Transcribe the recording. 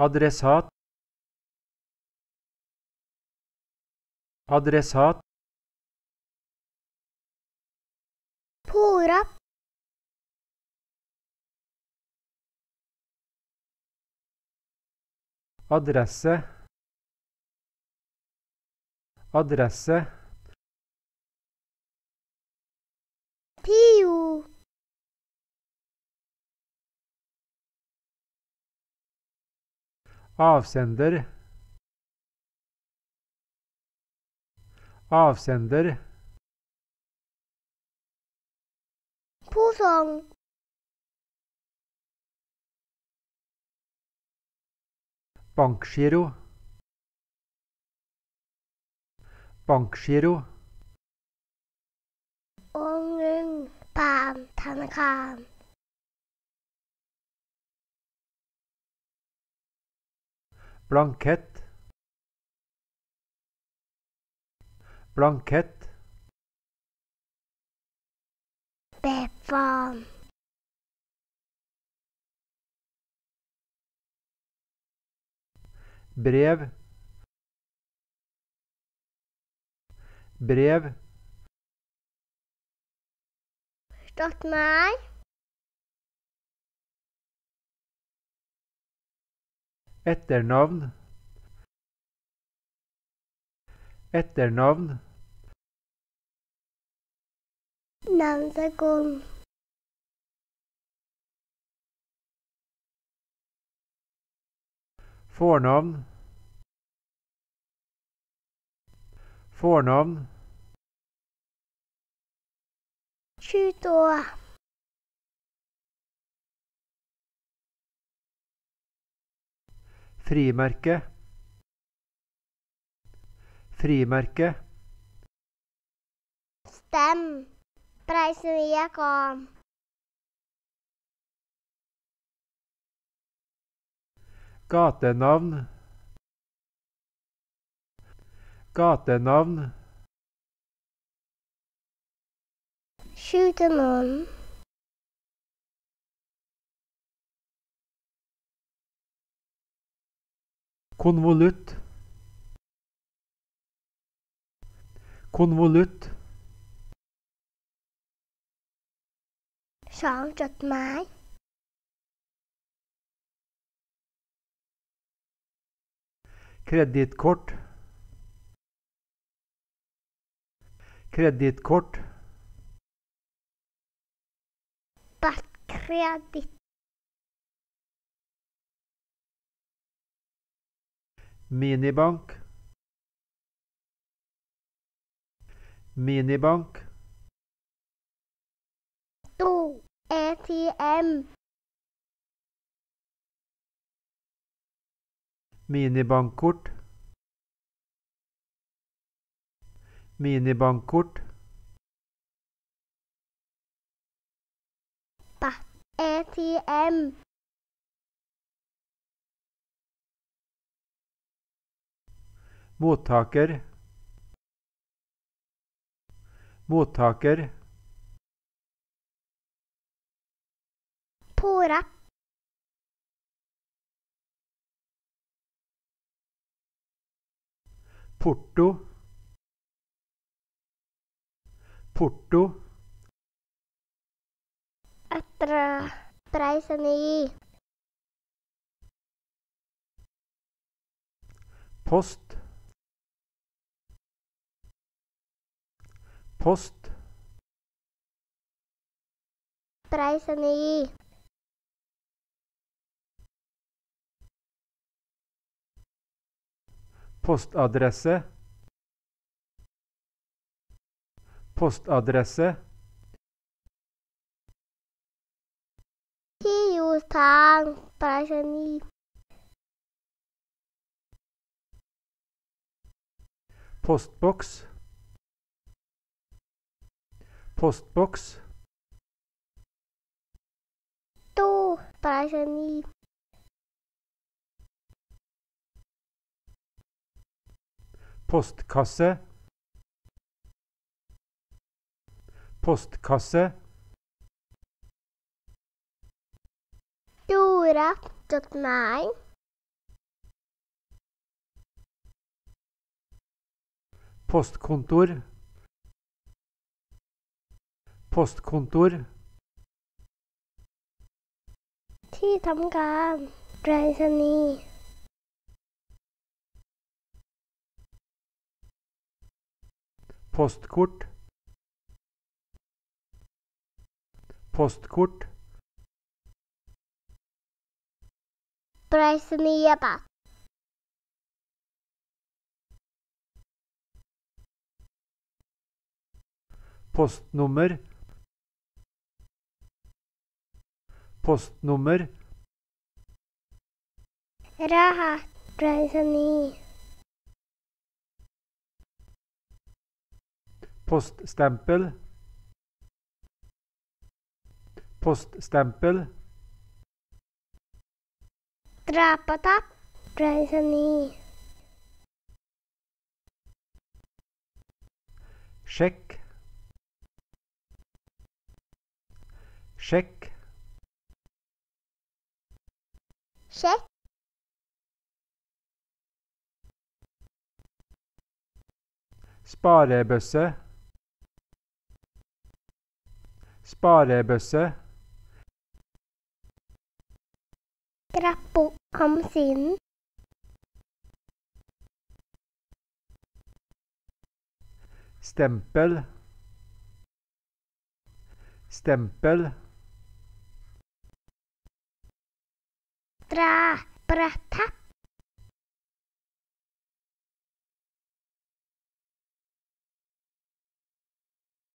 adresat, adresse, avsender, bankgiro, blankett, brev, förstått mig, etternamn, namnsakon, fornamn, 20 frimärke, stäm, pricevia kom, gatenavn, skjutemål, konvolutt, Sjangjøttmei, kreditkort, bankkredit, minibank, ATM, minibankkort, ATM, mottaker, porto, post, postadresse, postbox, postkasse, postkontor, postkontor. ที่ทำการไปรษณีย์postkort, postkort. ไปรษณียบัตร postnummer, postnummer. รหัสไปรษณีย์ poststempel, poststempel. ตราประทับไปรษณีย์ check, check, check. sparebøsse, sparebøsse. กระปุกออมสิน stempel, stempel. ตราประทับ